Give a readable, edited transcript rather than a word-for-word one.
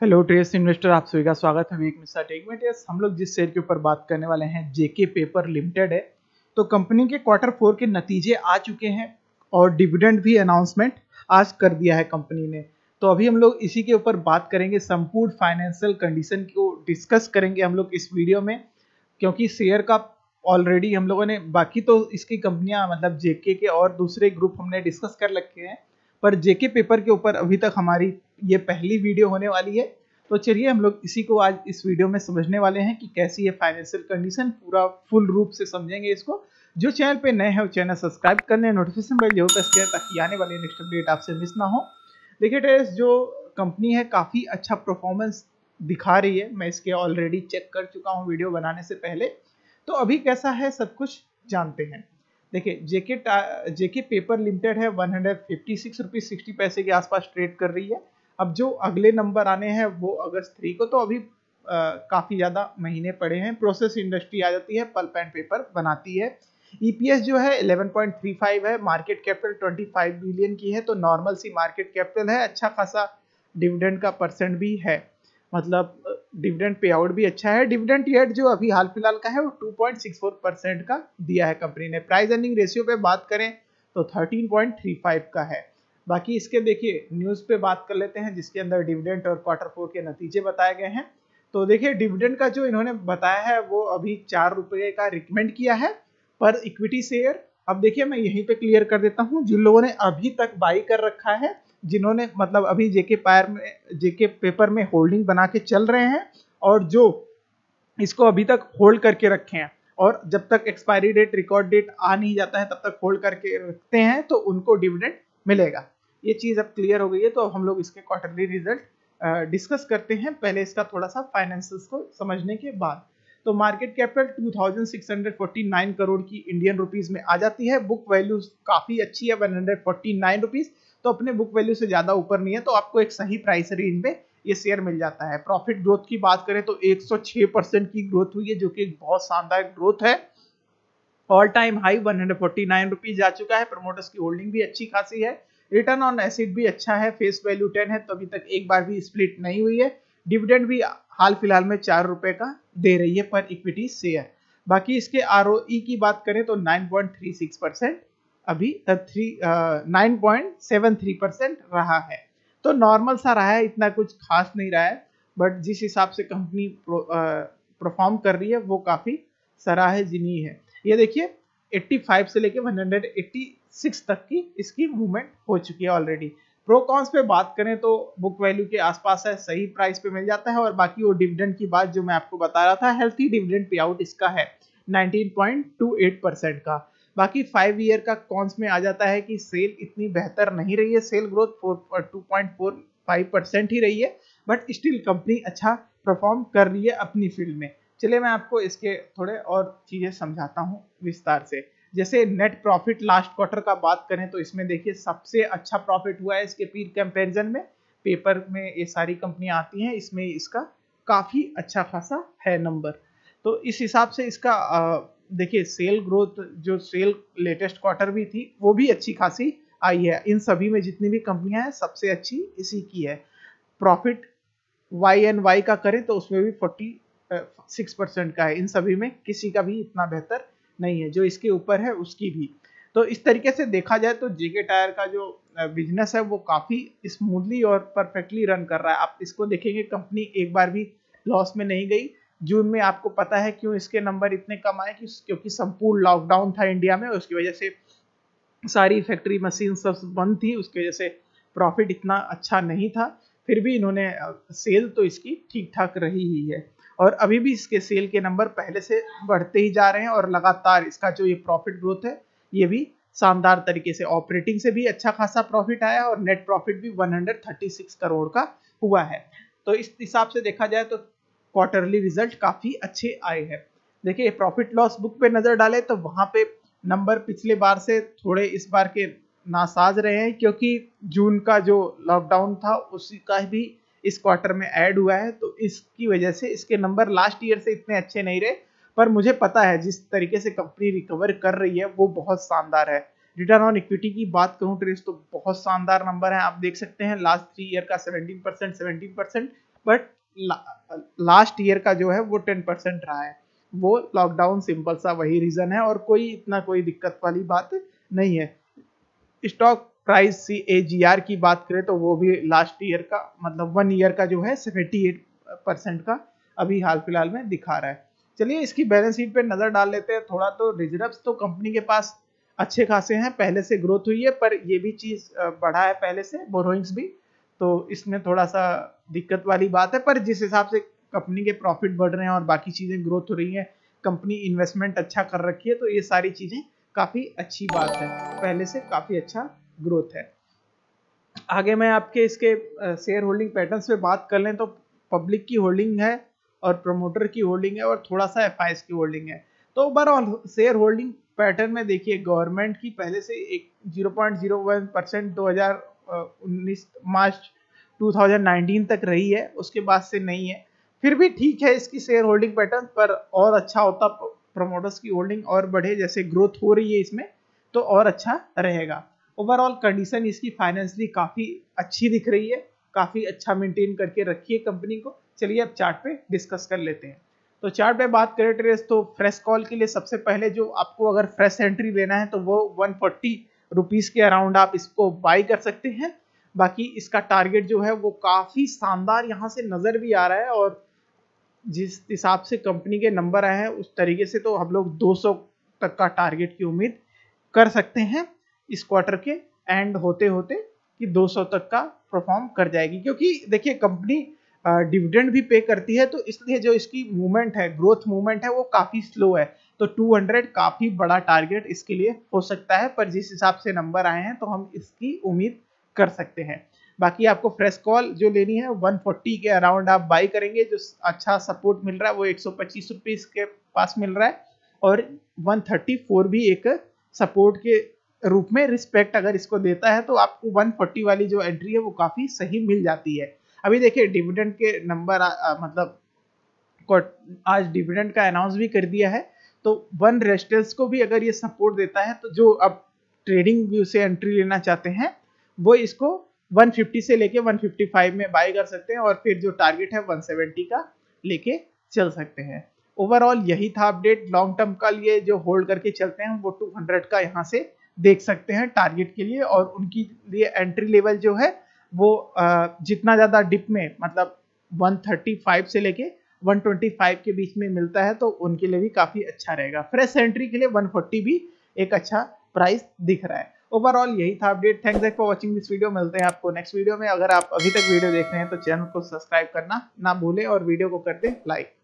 Hello trace investor, आप सभी का स्वागत है वीक मिस्टर टेक में। यस, हम लोग जिस शेयर के ऊपर बात करने वाले हैं जेके पेपर लिमिटेड है। तो कंपनी के Q4 के नतीजे आ चुके हैं और डिविडेंड भी अनाउंसमेंट आज कर दिया है कंपनी ने। तो अभी हम लोग इसी के ऊपर बात करेंगे, संपूर्ण फाइनेंशियल कंडीशन को डिस्कस करेंगे हम लोग इस वीडियो में, क्योंकि शेयर का ऑलरेडी हम लोगों ने बाकी तो इसकी कंपनियाँ मतलब जेके के और दूसरे ग्रुप हमने डिस्कस कर रखे हैं, पर जेके पेपर के ऊपर अभी तक हमारी ये पहली वीडियो होने वाली है। तो चलिए हम लोग इसी को आज इस वीडियो में समझने वाले हैं कि कैसी है फाइनेंशियल कंडीशन, पूरा फुल रूप से समझेंगे इसको। जो चैनल पे नए हैं वो चैनल सब्सक्राइब कर लें, नोटिफिकेशन बेल जरूर प्रेस करें ताकि आने वाले नेक्स्ट अपडेट आपसे मिस ना हो। देखिए ट्रेस, जो कंपनी है काफ़ी अच्छा परफॉर्मेंस दिखा रही है। मैं इसके ऑलरेडी चेक कर चुका हूँ वीडियो बनाने से पहले। तो अभी कैसा है सब कुछ जानते हैं। देखिए जेके पेपर लिमिटेड है 156 रुपये 60 पैसे के आसपास ट्रेड कर रही है। अब जो अगले नंबर आने हैं वो अगस्त 3 को, तो अभी काफ़ी ज़्यादा महीने पड़े हैं। प्रोसेस इंडस्ट्री आ जाती है, पल्प एंड पेपर बनाती है। ईपीएस जो है 11.35 है, मार्केट कैपिटल 25 बिलियन की है, तो नॉर्मल सी मार्केट कैपिटल है। अच्छा खासा डिविडेंड का परसेंट भी है, मतलब डिविडेंड पे आउट भी अच्छा है। डिविडेंड यील्ड जो अभी हाल फिलहाल का है वो 2.64% का दिया है कंपनी ने। प्राइस अर्निंग रेशियो पे बात करें तो 13.35 का है। बाकी इसके देखिए न्यूज़ पे बात कर लेते हैं, जिसके अंदर डिविडेंड और Q4 के नतीजे बताए गए हैं। तो देखिए डिविडेंड का जो इन्होंने बताया है वो अभी 4 रुपये का रिकमेंड किया है पर इक्विटी शेयर। अब देखिए मैं यहीं पे क्लियर कर देता हूँ, जिन लोगों ने अभी तक बाई कर रखा है, जिन्होंने मतलब अभी जेके पेपर में होल्डिंग बना के चल रहे हैं, और जो इसको अभी तक होल्ड करके रखे हैं और जब तक एक्सपायरी डेट रिकॉर्ड डेट आ नहीं जाता है तब तक होल्ड करके रखते हैं, तो उनको डिविडेंड मिलेगा। ये चीज़ अब क्लियर हो गई है। तो अब हम लोग इसके क्वार्टरली रिजल्ट डिस्कस करते हैं, पहले इसका थोड़ा सा फाइनेंसिस को समझने के बाद। तो मार्केट कैपिटल 2649 करोड़ की इंडियन रुपीस में आ जाती है। बुक वैल्यू काफ़ी अच्छी है 149 रुपीज़, तो अपने बुक वैल्यू से ज़्यादा ऊपर नहीं है, तो आपको एक सही प्राइस रेंज में ये शेयर मिल जाता है। प्रॉफिट ग्रोथ की बात करें तो 106% की ग्रोथ हुई है, जो कि बहुत शानदार ग्रोथ है। ऑल टाइम हाई 149 रुपीज़ जा चुका है। प्रमोटर्स की होल्डिंग भी अच्छी खासी है। रिटर्न ऑन एसिड भी अच्छा है। फेस वैल्यू 10 है, तो अभी तक एक बार भी स्प्लिट नहीं हुई है। डिविडेंड भी हाल फिलहाल में 4 रुपये का दे रही है पर इक्विटी शेयर। बाकी इसके आरओई की बात करें तो 9.36% अभी 9.73% रहा है, तो नॉर्मल सा रहा है, इतना कुछ खास नहीं रहा है। बट जिस हिसाब से कंपनी परफॉर्म कर रही है वो काफ़ी सराहनीय है। ये देखिए 85 से लेके 186 तक की इसकी मूवमेंट हो चुकी है ऑलरेडी। प्रोकॉन्स पे बात करें तो बुक वैल्यू के आसपास है, सही प्राइस पे मिल जाता है। और बाकी वो डिविडेंड की बात जो मैं आपको बता रहा था, हेल्थी डिविडेंड पे आउट इसका है 19.28% का। बाकी 5 ईयर का कॉन्स में आ जाता है कि सेल इतनी बेहतर नहीं रही है, सेल ग्रोथ 2.45% ही रही है, बट स्टिल कंपनी अच्छा परफॉर्म कर रही है अपनी फील्ड में। चलिए मैं आपको इसके थोड़े और चीज़ें समझाता हूँ विस्तार से। जैसे नेट प्रॉफिट लास्ट क्वार्टर का बात करें तो इसमें देखिए सबसे अच्छा प्रॉफिट हुआ है इसके पीर कंपैरिजन में। पेपर में ये सारी कंपनियां आती हैं, इसमें इसका काफ़ी अच्छा खासा है नंबर। तो इस हिसाब से इसका देखिए सेल ग्रोथ जो सेल लेटेस्ट क्वार्टर भी थी वो भी अच्छी खासी आई है। इन सभी में जितनी भी कंपनियाँ हैं सबसे अच्छी इसी की है। प्रॉफिट YoY का करें तो उसमें भी 46% का है। इन सभी में किसी का भी इतना बेहतर नहीं है, जो इसके ऊपर है उसकी भी। तो इस तरीके से देखा जाए तो जेके टायर का जो बिजनेस है वो काफ़ी स्मूथली और परफेक्टली रन कर रहा है। आप इसको देखेंगे कंपनी एक बार भी लॉस में नहीं गई। जून में आपको पता है क्यों इसके नंबर इतने कम आए, क्योंकि संपूर्ण लॉकडाउन था इंडिया में, उसकी वजह से सारी फैक्ट्री मशीन सब बंद थी, उसकी वजह से प्रॉफिट इतना अच्छा नहीं था। फिर भी इन्होंने सेल तो इसकी ठीक ठाक रही ही है, और अभी भी इसके सेल के नंबर पहले से बढ़ते ही जा रहे हैं, और लगातार इसका जो ये प्रॉफिट ग्रोथ है ये भी शानदार तरीके से। ऑपरेटिंग से भी अच्छा खासा प्रॉफिट आया और नेट प्रॉफिट भी 136 करोड़ का हुआ है। तो इस हिसाब से देखा जाए तो क्वार्टरली रिजल्ट काफ़ी अच्छे आए हैं। देखिए प्रॉफिट लॉस बुक पे नज़र डालें तो वहाँ पे नंबर पिछले बार से थोड़े इस बार के नासाज रहे हैं, क्योंकि जून का जो लॉकडाउन था उसी का भी इस क्वार्टर में ऐड हुआ है, तो इसकी वजह से इसके नंबर लास्ट ईयर से इतने अच्छे नहीं रहे। पर मुझे पता है जिस तरीके से कंपनी रिकवर कर रही है वो बहुत शानदार है। रिटर्न ऑन इक्विटी की बात कहूँ ट्रेस तो बहुत शानदार नंबर है, आप देख सकते हैं लास्ट 3 ईयर का 17%, बट लास्ट ईयर का जो है वो 10% रहा है, वो लॉकडाउन सिंपल सा वही रीजन है और कोई इतना कोई दिक्कत वाली बात नहीं है। स्टॉक प्राइस CAGR की बात करें तो वो भी लास्ट ईयर का मतलब 1 ईयर का जो है 78% का अभी हाल फिलहाल में दिखा रहा है। चलिए इसकी बैलेंस शीट पे नजर डाल लेते हैं थोड़ा। तो रिजर्व्स तो कंपनी के पास अच्छे खासे हैं, पहले से ग्रोथ हुई है पर ये भी चीज बढ़ा है पहले से, बोरोइंग्स भी, तो इसमें थोड़ा सा दिक्कत वाली बात है। पर जिस हिसाब से कंपनी के प्रॉफिट बढ़ रहे हैं और बाकी चीजें ग्रोथ हो रही है, कंपनी इन्वेस्टमेंट अच्छा कर रखी है, तो ये सारी चीजें काफी अच्छी बात है, पहले से काफी अच्छा ग्रोथ है। आगे मैं आपके इसके शेयर होल्डिंग पैटर्न्स पे बात कर लें तो पब्लिक की होल्डिंग है और प्रमोटर की होल्डिंग है और थोड़ा सा FIs की होल्डिंग है। तो ओवरऑल शेयर होल्डिंग पैटर्न में देखिए गवर्नमेंट की पहले से एक 0.01% 2019 मार्च 2019 तक रही है, उसके बाद से नहीं है। फिर भी ठीक है इसकी शेयर होल्डिंग पैटर्न, पर और अच्छा होता प्रमोटर्स की होल्डिंग और बढ़े, जैसे ग्रोथ हो रही है इसमें तो और अच्छा रहेगा। ओवरऑल कंडीशन इसकी फाइनेंशियली काफ़ी अच्छी दिख रही है, काफ़ी अच्छा मेंटेन करके रखी है कंपनी को। चलिए अब चार्ट पे डिस्कस कर लेते हैं। तो चार्ट पे बात करें ट्रेस तो फ्रेश कॉल के लिए सबसे पहले जो आपको अगर फ्रेश एंट्री लेना है तो वो 140 रुपीज़ के अराउंड आप इसको बाई कर सकते हैं। बाकी इसका टारगेट जो है वो काफ़ी शानदार यहाँ से नज़र भी आ रहा है और जिस हिसाब से कंपनी के नंबर आए हैं उस तरीके से तो हम लोग 200 तक का टारगेट की उम्मीद कर सकते हैं इस क्वार्टर के एंड होते होते, कि 200 तक का परफॉर्म कर जाएगी। क्योंकि देखिए कंपनी डिविडेंड भी पे करती है, तो इसलिए जो इसकी मूवमेंट है, ग्रोथ मूवमेंट है, वो काफ़ी स्लो है। तो 200 काफ़ी बड़ा टारगेट इसके लिए हो सकता है, पर जिस हिसाब से नंबर आए हैं तो हम इसकी उम्मीद कर सकते हैं। बाकी आपको फ्रेश कॉल जो लेनी है 140 के अराउंड आप बाई करेंगे। जो अच्छा सपोर्ट मिल रहा है वो 125 रुपीज़ के पास मिल रहा है और 134 भी एक सपोर्ट के रूप में रिस्पेक्ट अगर इसको देता है तो आपको 140 वाली जो एंट्री है वो काफ़ी सही मिल जाती है। अभी देखिए डिविडेंड के नंबर मतलब आज डिविडेंड का अनाउंस भी कर दिया है, तो 1 रेस्टेंस को भी अगर ये सपोर्ट देता है तो जो आप ट्रेडिंग व्यू से एंट्री लेना चाहते हैं वो इसको 150 से लेके 155 में बाई कर सकते हैं और फिर जो टारगेट है 170 का लेके चल सकते हैं। ओवरऑल यही था अपडेट। लॉन्ग टर्म का लिए जो होल्ड करके चलते हैं वो 200 का यहाँ से देख सकते हैं टारगेट के लिए, और उनकी लिए एंट्री लेवल जो है वो जितना ज़्यादा डिप में मतलब 135 से लेके 125 के बीच में मिलता है तो उनके लिए भी काफ़ी अच्छा रहेगा। फ्रेश एंट्री के लिए 140 भी एक अच्छा प्राइस दिख रहा है। ओवरऑल यही था update. Thanks for watching this video. मिलते हैं आपको नेक्स्ट वीडियो में। अगर आप अभी तक वीडियो देख रहे हैं तो चैनल को सब्सक्राइब करना ना भूलें और वीडियो को कर दें लाइक।